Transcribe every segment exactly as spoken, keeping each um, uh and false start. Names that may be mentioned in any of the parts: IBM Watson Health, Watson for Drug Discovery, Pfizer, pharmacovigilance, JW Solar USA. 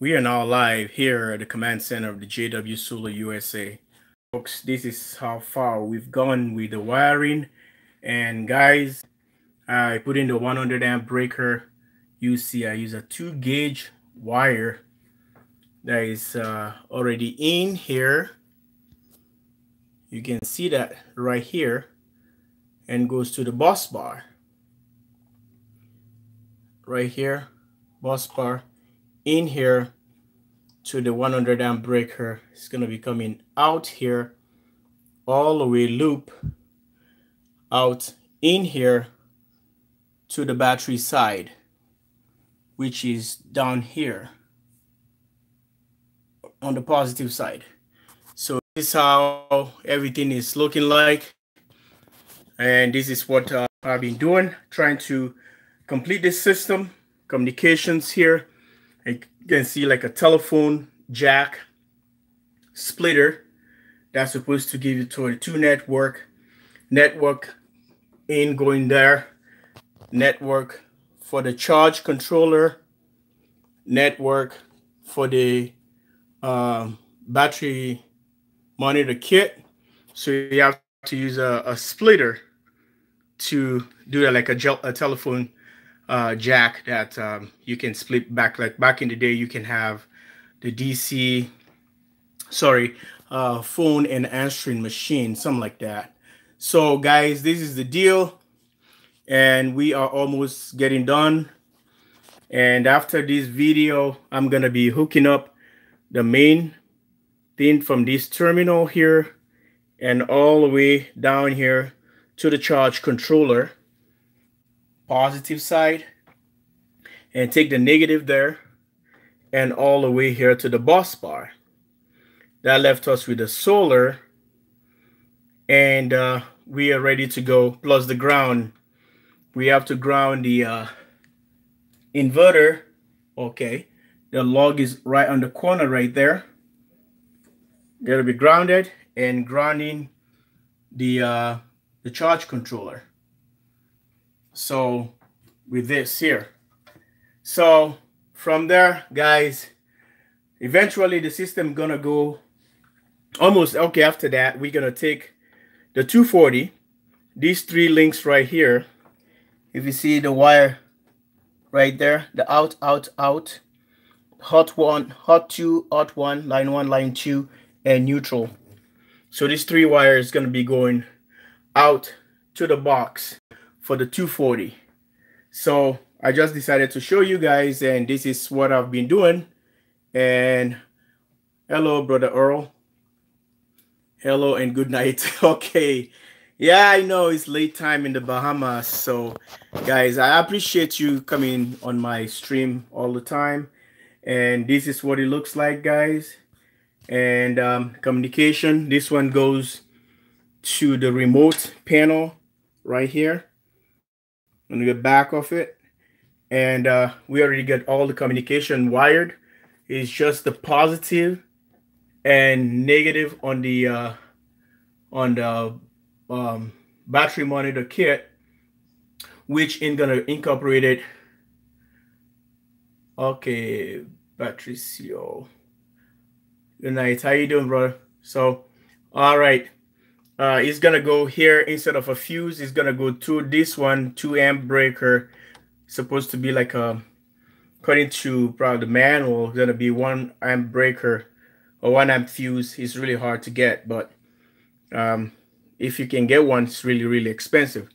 We are now live here at the command center of the J W Solar U S A. Folks, this is how far we've gone with the wiring. And guys, I put in the one hundred amp breaker. You see, I use a two gauge wire that is uh, already in here. You can see that right here, and goes to the bus bar. Right here, bus bar. In here to the one hundred amp breaker. It's going to be coming out here, all the way loop out in here to the battery side, which is down here on the positive side. So this is how everything is looking like, and this is what uh, I've been doing, trying to complete this system. Communications here, you can see like a telephone jack splitter that's supposed to give you to a two network network in going there, network for the charge controller, network for the um, battery monitor kit. So you have to use a, a splitter to do that, like a, gel, a telephone Uh, jack that um, you can split back. Like back in the day, you can have the D C, sorry, uh, phone and answering machine, something like that. So guys, this is the deal, and we are almost getting done. And after this video, I'm gonna be hooking up the main thing from this terminal here and all the way down here to the charge controller, positive side, and take the negative there and all the way here to the bus bar. That left us with the solar, and uh, we are ready to go, plus the ground. We have to ground the uh, inverter. Okay, the log is right on the corner right there. Gotta be grounded, and grounding the uh, the charge controller. So with this here, so from there, guys, eventually the system gonna go almost okay. After that, we're gonna take the two forty, these three links right here. If you see the wire right there, the out out out, hot one, hot two, hot one, line one, line two, and neutral. So these three wires is gonna be going out to the box for the two forty. So I just decided to show you guys, and this is what I've been doing. And hello, brother Earl. Hello and good night. Okay, yeah, I know it's late time in the Bahamas, so guys, I appreciate you coming on my stream all the time. And this is what it looks like, guys. And um, communication, this one goes to the remote panel right here. Let me get back off it, and uh, we already got all the communication wired. It's just the positive and negative on the uh, on the um, battery monitor kit, which is gonna incorporate it. Okay, battery C O. Good night. How you doing, brother? So, all right. Uh, it's gonna go here instead of a fuse. It's gonna go to this one, two amp breaker. It's supposed to be like a, according to probably the manual, it's gonna be one amp breaker or one amp fuse. It's really hard to get, but um, if you can get one, it's really really expensive.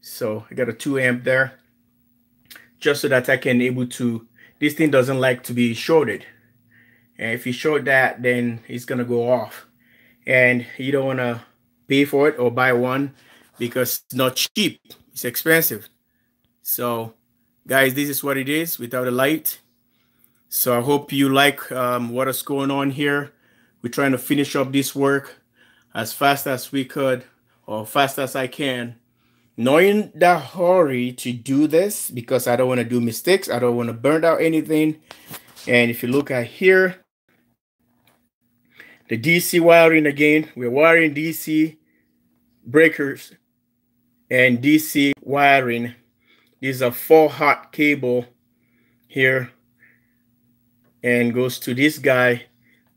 So I got a two amp there, just so that I can able to. This thing doesn't like to be shorted, and if you short that, then it's gonna go off, and you don't wanna pay for it or buy one, because it's not cheap, it's expensive. So guys, this is what it is without a light. So I hope you like um, what is going on here. We're trying to finish up this work as fast as we could, or fast as I can. Not in that hurry to do this, because I don't want to do mistakes, I don't want to burn out anything. And if you look at here, the D C wiring again, we're wiring D C breakers and D C wiring. These are four hot cable here, and goes to this guy,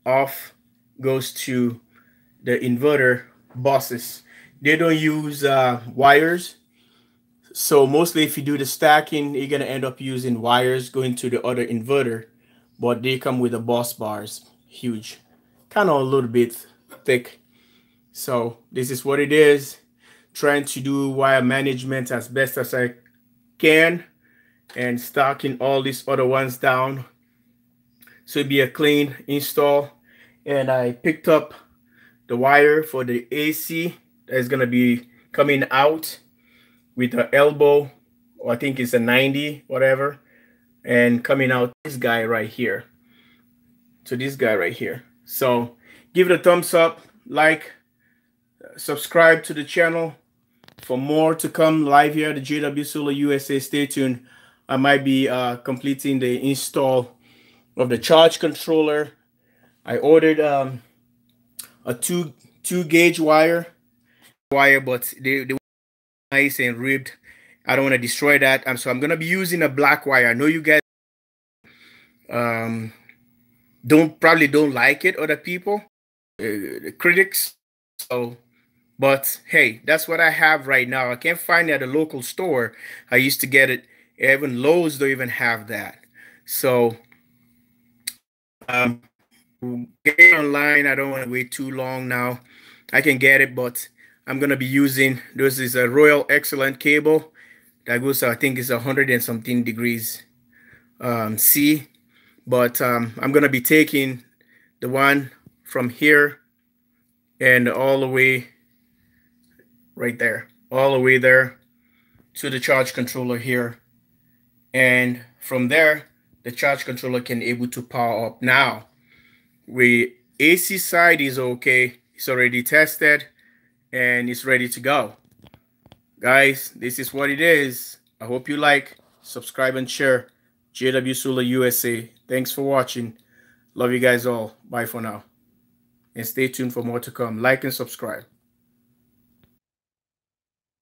off goes to the inverter buses. They don't use uh, wires. So mostly if you do the stacking, you're going to end up using wires going to the other inverter. But they come with the bus bars, huge, kind of a little bit thick. So this is what it is. Trying to do wire management as best as I can and stacking all these other ones down. So it'd be a clean install. And I picked up the wire for the A C that's going to be coming out with the elbow, or I think it's a ninety, whatever, and coming out this guy right here. So this guy right here. So give it a thumbs up, like, subscribe to the channel for more to come live here at the J W Solar U S A. Stay tuned. I might be uh, completing the install of the charge controller. I ordered um, a two two gauge wire, wire, but they they were nice and ribbed. I don't want to destroy that, and so I'm gonna be using a black wire. I know you guys um, don't probably don't like it, other people, uh, the critics. So, but hey, that's what I have right now. I can't find it at a local store. I used to get it. Even Lowe's don't even have that. So, um, get it online. I don't want to wait too long now. I can get it, but I'm gonna be using, this is a Royal Excellent cable that goes, I think it's a hundred and something degrees um, C. But um, I'm gonna be taking the one from here and all the way right there, all the way there to the charge controller here. And from there, the charge controller can able to power up. Now, the A C side is okay. It's already tested and it's ready to go. Guys, this is what it is. I hope you like, subscribe, and share. J W Solar U S A. Thanks for watching. Love you guys all. Bye for now. And stay tuned for more to come. Like and subscribe.